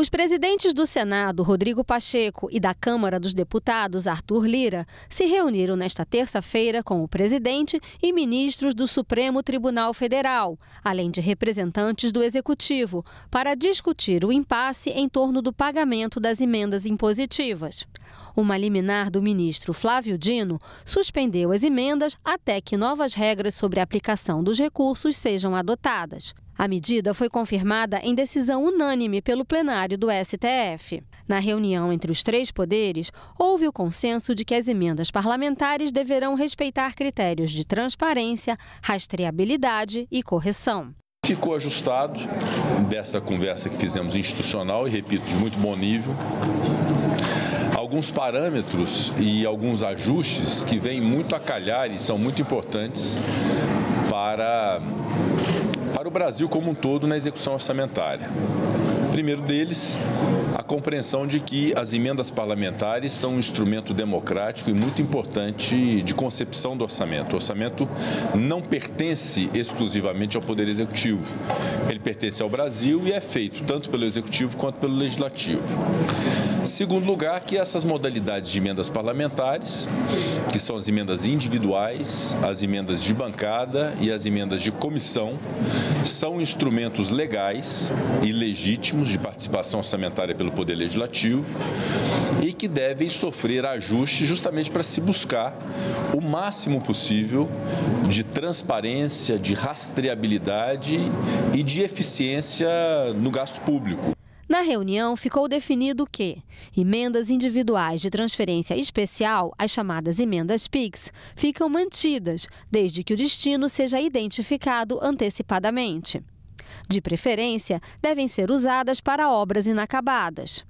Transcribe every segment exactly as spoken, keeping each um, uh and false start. Os presidentes do Senado, Rodrigo Pacheco, e da Câmara dos Deputados, Arthur Lira, se reuniram nesta terça-feira com o presidente e ministros do Supremo Tribunal Federal, além de representantes do Executivo, para discutir o impasse em torno do pagamento das emendas impositivas. Uma liminar do ministro Flávio Dino suspendeu as emendas até que novas regras sobre a aplicação dos recursos sejam adotadas. A medida foi confirmada em decisão unânime pelo plenário do S T F. Na reunião entre os três poderes, houve o consenso de que as emendas parlamentares deverão respeitar critérios de transparência, rastreabilidade e correção. Ficou ajustado dessa conversa que fizemos institucional, e repito, de muito bom nível, alguns parâmetros e alguns ajustes que vêm muito a calhar e são muito importantes para... para o Brasil como um todo na execução orçamentária. Primeiro deles, a compreensão de que as emendas parlamentares são um instrumento democrático e muito importante de concepção do orçamento. O orçamento não pertence exclusivamente ao Poder Executivo. Ele pertence ao Brasil e é feito tanto pelo Executivo quanto pelo Legislativo. Segundo lugar, que essas modalidades de emendas parlamentares, que são as emendas individuais, as emendas de bancada e as emendas de comissão, são instrumentos legais e legítimos de participação orçamentária pelo Poder Legislativo e que devem sofrer ajustes justamente para se buscar o máximo possível de transparência, de rastreabilidade e de eficiência no gasto público. Na reunião, ficou definido que emendas individuais de transferência especial, as chamadas emendas Pix, ficam mantidas, desde que o destino seja identificado antecipadamente. De preferência, devem ser usadas para obras inacabadas.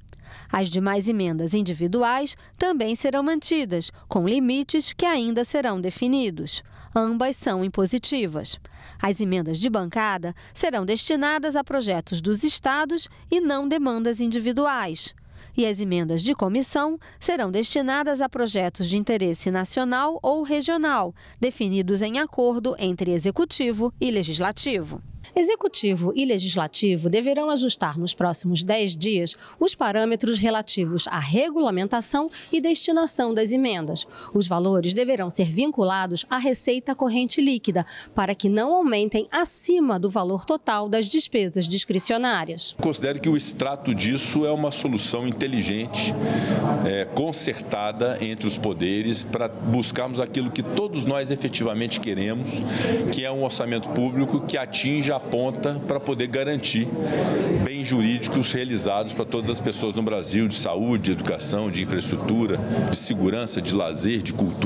As demais emendas individuais também serão mantidas, com limites que ainda serão definidos. Ambas são impositivas. As emendas de bancada serão destinadas a projetos dos estados e não demandas individuais. E as emendas de comissão serão destinadas a projetos de interesse nacional ou regional, definidos em acordo entre executivo e legislativo. Executivo e Legislativo deverão ajustar nos próximos dez dias os parâmetros relativos à regulamentação e destinação das emendas. Os valores deverão ser vinculados à receita corrente líquida, para que não aumentem acima do valor total das despesas discricionárias. Considero que o extrato disso é uma solução inteligente, é, concertada entre os poderes, para buscarmos aquilo que todos nós efetivamente queremos, que é um orçamento público que atinja aponta para poder garantir bens jurídicos realizados para todas as pessoas no Brasil, de saúde, de educação, de infraestrutura, de segurança, de lazer, de cultura.